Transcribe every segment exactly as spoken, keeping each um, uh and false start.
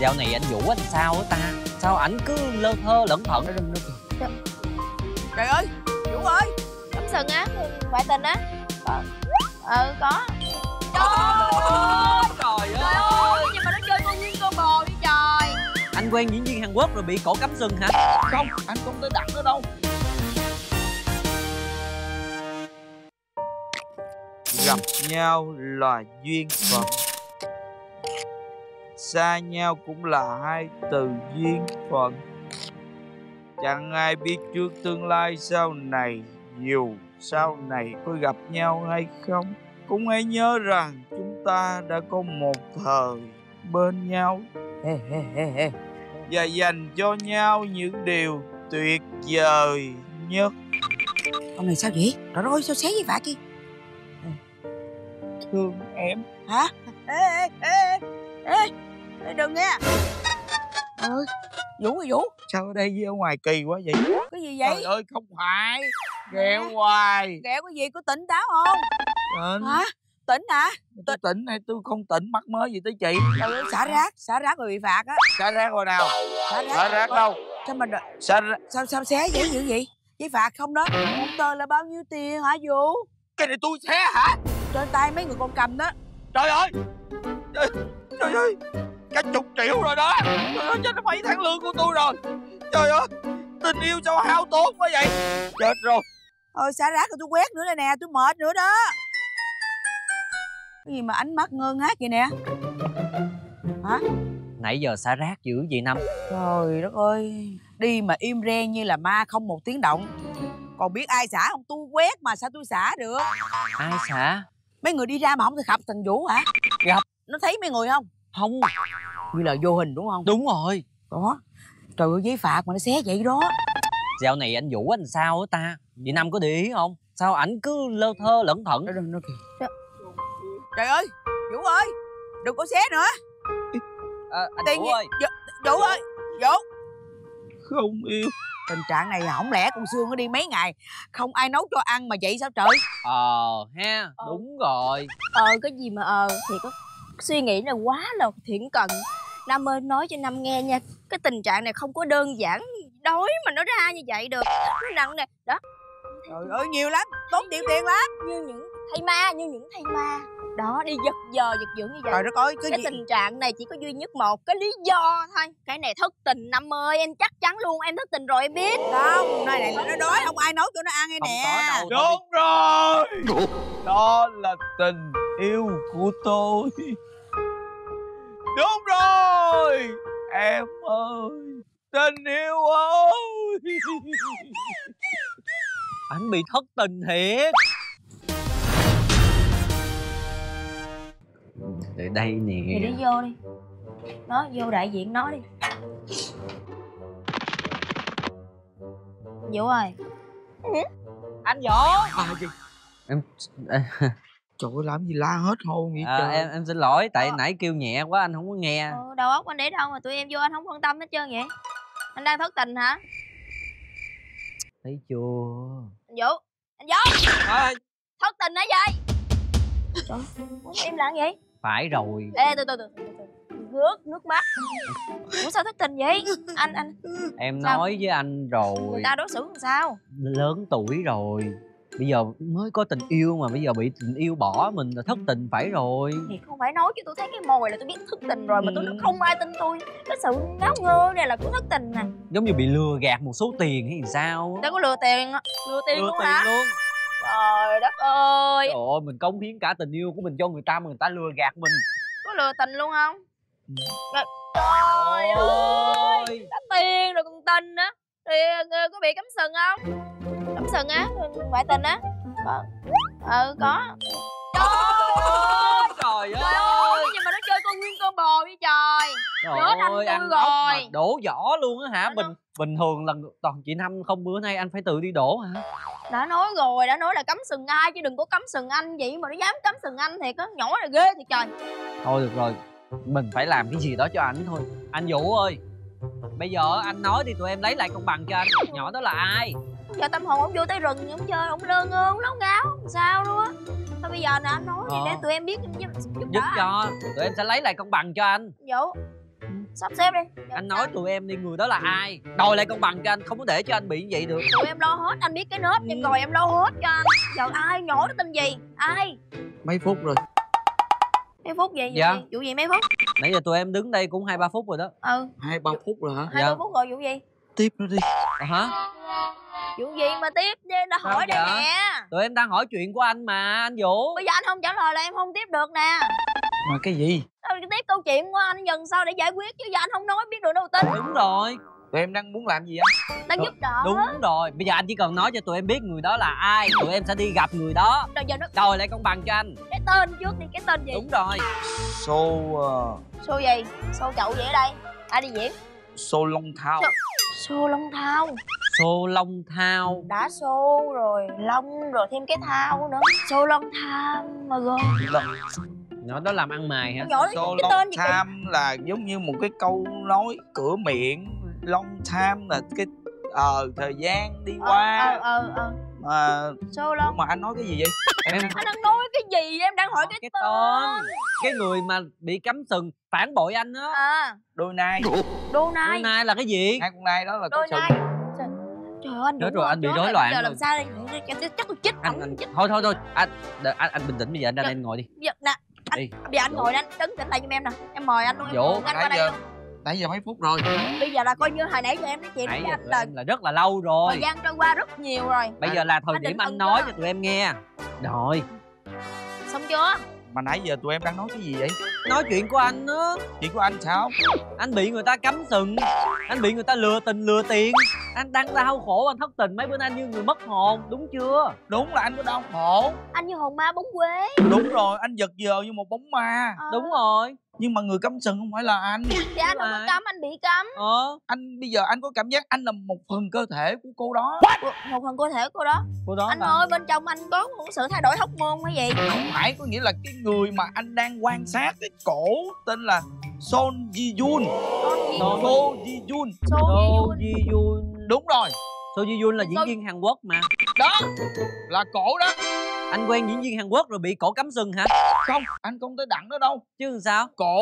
Dạo này anh Vũ anh sao á ta? Sao ảnh cứ lơ thơ lẩn thận ở rừng rừng? Trời ơi, Vũ ơi! Cắm sừng á, ngoại tình á. Ờ, ờ có. Trời ơi! Trời ơi! Nhưng mà nó chơi con nguyên con bò đi trời. Anh quen diễn viên Hàn Quốc rồi bị cổ cắm sừng hả? Không, anh không tới đặt nữa đâu. Gặp nhau là duyên phận, xa nhau cũng là hai từ duyên phận. Chẳng ai biết trước tương lai sau này, dù sau này có gặp nhau hay không, cũng hãy nhớ rằng chúng ta đã có một thời bên nhau và dành cho nhau những điều tuyệt vời nhất. Ông này sao vậy? Trời ơi, sao xé với vả kia? Thương em. Hả? Ê, ê, ê, ê, ê đừng nghe. Trời ơi, Vũ ơi Vũ. Sao ở đây với ở ngoài kỳ quá vậy? Cái gì vậy? Trời ơi, không phải. Ghẹo à, hoài. Ghẹo cái gì, có tỉnh táo không? Tỉnh. Hả? Tỉnh hả? Tôi tỉnh hay tôi không tỉnh, mắc mớ gì tới chị? Trời ơi, xả rác, xả rác rồi bị phạt á. Xả rác hồi nào? Xả rác, xả rác đâu? Sao mình xả rác? Sao, sao xé dữ dữ vậy? Vậy phạt không đó? Một tờ là bao nhiêu tiền hả Vũ? Cái này tôi xé hả? Trên tay mấy người con cầm đó. Trời ơi, trời, trời ơi, cả chục triệu rồi đó. Trời ơi, chết mấy tháng lương của tôi rồi. Trời ơi, tình yêu sao hao tốn quá vậy? Chết rồi. Thôi xả rác rồi tôi quét nữa đây nè, tôi mệt nữa đó. Cái gì mà ánh mắt ngơ ngác vậy nè? Hả? Nãy giờ xả rác dữ vậy Năm? Trời đất ơi, đi mà im re như là ma không một tiếng động. Còn biết ai xả không? Tôi quét mà sao tôi xả được? Ai xả? Mấy người đi ra mà không thể gặp thằng Vũ hả? Gặp. Nó thấy mấy người không? Không. Như là vô hình đúng không? Đúng rồi. Đó. Trời ơi, giấy phạt mà nó xé vậy đó. Dạo này anh Vũ anh sao á ta? Vậy Năm có để ý không? Sao ảnh cứ lơ thơ lẩn thận đó, nó kìa. Trời ơi, Vũ ơi, đừng có xé nữa. À, anh Vũ ơi. Vũ ơi, Vũ. Không yêu. Tình trạng này hổng lẽ con Sương nó đi mấy ngày không ai nấu cho ăn mà vậy sao trời? Ờ ha, ờ. Đúng rồi. Ờ cái gì mà ờ thì có suy nghĩ là quá là thiển cận. Nam ơi, nói cho Nam nghe nha, cái tình trạng này không có đơn giản đói mà nó ra như vậy được. Nó nặng nè đó. Trời ơi, nhiều lắm, tốn tiền tiền lắm. Như những thầy ma, như những thầy ma đó đi giật giờ giật dưỡng như vậy. Trời đất ơi, cái, cái gì... tình trạng này chỉ có duy nhất một cái lý do thôi, cái này thất tình Năm ơi, em chắc chắn luôn, em thất tình rồi em biết. Không, này này nó đói không ai nấu cho nó ăn hay không nè. Đúng rồi, đó là tình yêu của tôi. Đúng rồi em ơi, tình yêu ơi. Anh bị thất tình thiệt. Để đây nè. Thì đi vô đi. Nó vô đại diện nó đi. Vũ ơi. Ừ. Anh Vũ. À, gì? Em trời ơi, làm gì la hết hồn vậy à, trời. Em em xin lỗi tại à. Nãy kêu nhẹ quá anh không có nghe. Ừ, đầu óc anh để đâu mà tụi em vô anh không quan tâm hết trơn vậy? Anh đang thất tình hả? Thấy chưa? Anh Vũ, anh Vũ. À. Thất tình hả vậy? Trời ơi, em làm vậy? Phải rồi. Ê, từ từ từ từ Rớt nước mắt. Ủa sao thất tình vậy? Anh, anh Em sao? Nói với anh rồi. Người ta đối xử làm sao? Lớn tuổi rồi. Bây giờ mới có tình yêu mà bây giờ bị tình yêu bỏ mình là thất tình phải rồi. Thì không phải nói chứ tôi thấy cái mồi là tôi biết thất tình rồi mà tôi không ai tin tôi. Cái sự ngáo ngơ này là cũng thất tình nè. Giống như bị lừa gạt một số tiền hay sao? Đâu có lừa tiền, lừa tiền lừa luôn hả? Trời đất ơi. Trời ơi, mình cống hiến cả tình yêu của mình cho người ta mà người ta lừa gạt mình. Có lừa tình luôn không? Trời, trời ơi. Đã tiền rồi còn tình á. Thì có bị cắm sừng không? Cắm sừng á, ngoại tình á. Ờ, có. Trời ơi. Trời ơi, ơi. Nhưng mà nó chơi con nguyên con bò đi trời. Chết anh Tư rồi. Đổ vỏ luôn á hả? Bình, bình thường là toàn chị Năm không, bữa nay anh phải tự đi đổ hả? Đã nói rồi, đã nói là cấm sừng ai chứ đừng có cấm sừng anh vậy mà nó dám cấm sừng anh thiệt á, nhỏ là ghê thiệt trời. Thôi được rồi, mình phải làm cái gì đó cho ảnh thôi. Anh Vũ ơi, bây giờ anh nói đi tụi em lấy lại công bằng cho anh. Nhỏ đó là ai? Giờ tâm hồn ổng vô tới rừng, ổng chơi, ổng lơ ngơ, ổng láo ngáo, sao luôn á. Thôi bây giờ nè anh nói ờ. Để tụi em biết giúp, giúp, giúp cho, tụi em sẽ lấy lại công bằng cho anh. Vũ, sắp xếp đi. Giờ anh nói sao? Tụi em đi, người đó là ai? Đòi lại công bằng cho anh, không có để cho anh bị như vậy được. Tụi em lo hết, anh biết cái nết, em rồi em lo hết cho anh. Giờ ai nhổ nó tin gì? Ai? Mấy phút rồi? Mấy phút vậy? Dạ. Gì? Vụ gì mấy phút? Nãy giờ tụi em đứng đây cũng hai ba phút rồi đó. Ừ. Hai ba phút rồi hả? Hai ba dạ. phút rồi, vụ gì? Tiếp nó đi. À, hả? Vụ gì mà tiếp đi, đã hỏi đây nè. Tụi em đang hỏi chuyện của anh mà, anh Vũ. Bây giờ anh không trả lời là em không tiếp được nè. Mà cái gì? Tiếp câu chuyện của anh dần sau để giải quyết, chứ giờ anh không nói biết được đâu tính. Đúng rồi. Tụi em đang muốn làm gì anh? Đang giúp đỡ. Đúng rồi. Bây giờ anh chỉ cần nói cho tụi em biết người đó là ai, tụi em sẽ đi gặp người đó. Rồi giờ nó đòi lại công bằng cho anh. Cái tên trước đi, cái tên gì? Đúng rồi. Show... Show gì? Show chậu gì ở đây? Ai đi diễn? Show Long Thao. Show Long Thao. Show Long Thao. Đã show rồi, long rồi thêm cái thao nữa. Show Long Thao mà gồm. Nó đó làm ăn mài hả? Show Long Tham là giống như một cái câu nói cửa miệng. Long Tham là cái ờ thời gian đi qua. Ờ ờ ờ. Show Long. Mà anh nói cái gì vậy? Em anh đang nói cái gì? Em đang hỏi cái, cái tên. tên. Cái người mà bị cắm sừng phản bội anh á. À. Đôi nai. Đôi nai. Đôi nai là cái gì? Hai con nai đó là đôi nai. Trời ơi anh. Đúng rồi, anh bị rối loạn. Giờ làm sao đây? Chắc tôi chết anh. Thôi thôi thôi. Anh anh bình tĩnh bây giờ, anh đang ngồi đi. Nè. Anh, bây giờ anh ngồi đó, anh đứng tỉnh lại giùm em nè. Em mời anh luôn, em Vũ, anh qua đây luôn. Nãy giờ mấy phút rồi? Bây giờ là coi như hồi nãy giờ em nói chuyện với anh là, là rất là lâu rồi. Thời gian trôi qua rất nhiều rồi. Bây à, giờ là thời điểm anh nói cho tụi em nghe. Rồi. Xong chưa? Mà nãy giờ tụi em đang nói cái gì vậy? Nói chuyện của anh á. Chuyện của anh sao? Anh bị người ta cắm sừng. Anh bị người ta lừa tình lừa tiền. Anh đang đau khổ, anh thất tình mấy bữa nay như người mất hồn. Đúng chưa? Đúng là anh có đau khổ. Anh như hồn ma bóng quế. Đúng rồi, anh giật giờ như một bóng ma. À. Đúng rồi. Nhưng mà người cắm sừng không phải là anh. Thì anh không có cắm, anh bị cắm. Ờ. Anh bây giờ anh có cảm giác anh là một phần cơ thể của cô đó. What? Một phần cơ thể của cô đó. Cô đó anh là... ơi, bên trong anh có một sự thay đổi hormone hay gì? Không phải, có nghĩa là cái người mà anh đang quan sát cái cổ tên là Son Ji-yoon. Son Ji-yoon. Son Ji-yoon. Đúng rồi. Son Ji-yoon là diễn viên Hàn Quốc mà. Đó, là cổ đó. Anh quen diễn viên Hàn Quốc rồi bị cổ cắm sừng hả? Không, anh không tới đặng đó đâu. Chứ sao? Cổ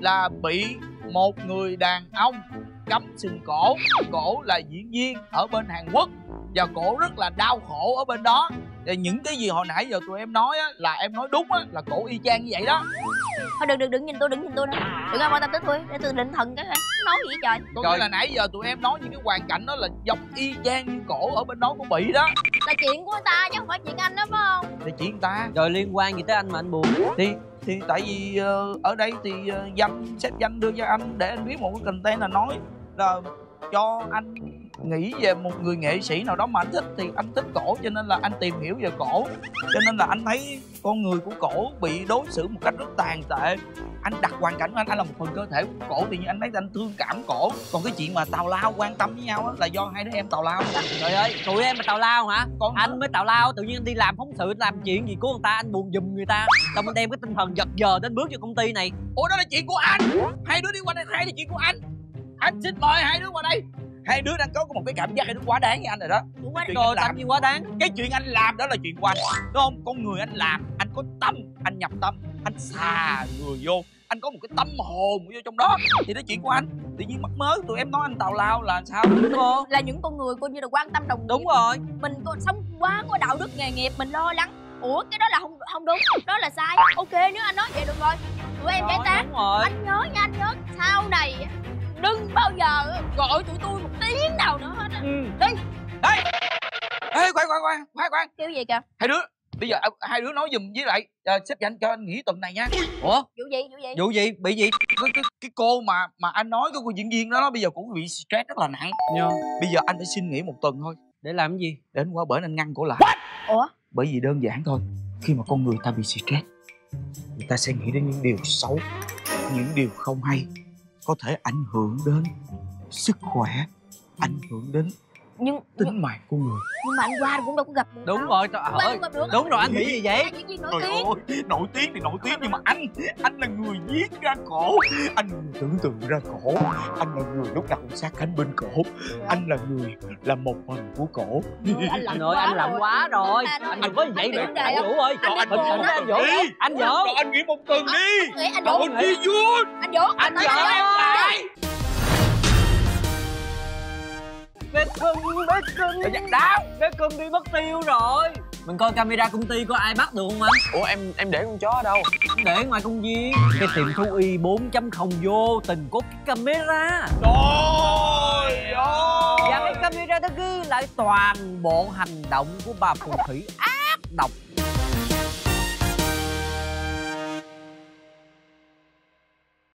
là bị một người đàn ông cắm sừng cổ. Cổ là diễn viên ở bên Hàn Quốc. Và cổ rất là đau khổ ở bên đó. Và những cái gì hồi nãy giờ tụi em nói á, là em nói đúng á, là cổ y chang như vậy đó. Thôi đừng, đừng, đừng nhìn tôi, đừng nhìn tôi nữa. Đừng có quan tâm tới tôi, để tôi định thần cái hả? Nói gì vậy trời? Tôi nghĩ là nãy giờ tụi em nói những cái hoàn cảnh đó là giống y chang như cổ ở bên đó của Mỹ đó. Là chuyện của người ta chứ không phải chuyện anh đó phải không? Là chuyện người ta. Rồi liên quan gì tới anh mà anh buồn? Thì, thì tại vì uh, ở đây thì uh, danh, sếp danh đưa cho anh để anh biết một cái content là nói là cho anh nghĩ về một người nghệ sĩ nào đó mà anh thích, thì anh thích cổ cho nên là anh tìm hiểu về cổ, cho nên là anh thấy con người của cổ bị đối xử một cách rất tàn tệ. Anh đặt hoàn cảnh của anh, anh là một phần cơ thể của cổ thì như anh thấy anh thương cảm cổ. Còn cái chuyện mà tào lao quan tâm với nhau là do hai đứa em tào lao. Trời ơi, tụi em mà tào lao hả? Còn anh mới tào lao, tự nhiên anh đi làm phóng sự, làm chuyện gì của người ta anh buồn giùm người ta, xong anh đem cái tinh thần giật giờ đến bước cho công ty này. Ủa đó là chuyện của anh, hai đứa đi qua đây, hai đứa chuyện của anh. Anh xin mời hai đứa qua đây. Hai đứa đang có một cái cảm giác nó quá đáng với anh rồi đó. Đúng quá rồi, làm gì quá đáng. Cái chuyện anh làm đó là chuyện của anh, đúng không? Con người anh làm, anh có tâm, anh nhập tâm, anh xà người vô, anh có một cái tâm hồn vô trong đó, thì đó chuyện của anh. Tự nhiên mắc mớ tụi em nói anh tào lao là sao? Đúng không? Là những con người coi như là quan tâm đồng nghiệp. Đúng rồi. Mình còn sống quá có đạo đức nghề nghiệp, mình lo lắng. Ủa cái đó là không không đúng, đó là sai. Ok, nếu anh nói vậy được rồi, tụi em giải tán. Anh nhớ nha, anh nhớ sau này đừng bao giờ gọi tụi tôi một tiếng nào nữa hết á. Ừ. Đi. Đây. Ê, khoan, khoan, khoan, khoan, khoan. Kêu gì kìa? Hai đứa, bây giờ hai đứa nói giùm với lại uh, sếp dành cho anh nghỉ tuần này nha. Ủa? Vụ gì, vụ gì? Vụ gì, bị gì? Cái, cái, cái cô mà mà anh nói cái cô diễn viên đó, đó bây giờ cũng bị stress rất là nặng. Nha. Bây giờ anh phải xin nghỉ một tuần thôi. Để làm cái gì? Để anh qua bển anh ngăn cổ lại. What? Ủa? Bởi vì đơn giản thôi, khi mà con người ta bị stress, người ta sẽ nghĩ đến những điều xấu, những điều không hay, có thể ảnh hưởng đến sức khỏe, ảnh hưởng đến nhưng, tính nhưng, mạng của người. Nhưng mà anh qua cũng đâu có gặp được. Đúng đâu. Rồi, trời ơi. Đúng rồi, anh nghĩ gì vậy? Nổi tiếng. Nổi tiếng thì nổi tiếng, nhưng mà anh anh là người viết ra cổ, anh tưởng tượng ra cổ, anh là người lúc nào cũng sát cánh bên cổ, anh là người là một phần của cổ. Rồi, anh làm rồi, anh làm quá rồi. Anh có gì vậy nữa? Anh Vũ ơi, anh Vũ, anh Vũ, anh Vũ, anh nghỉ một tuần đi. Anh Vũ, anh Vũ, anh Vũ, anh Vũ. này. Bé cưng, bé cưng. Đau, bé cưng đi mất tiêu rồi. Mình coi camera công ty có ai bắt được không anh? Ủa em em để con chó ở đâu? Em để ngoài công viên. Cái tiệm thú y bốn chấm không vô tình có cái camera. Trời ơi. Và cái camera đó ghi lại toàn bộ hành động của bà phù thủy ác độc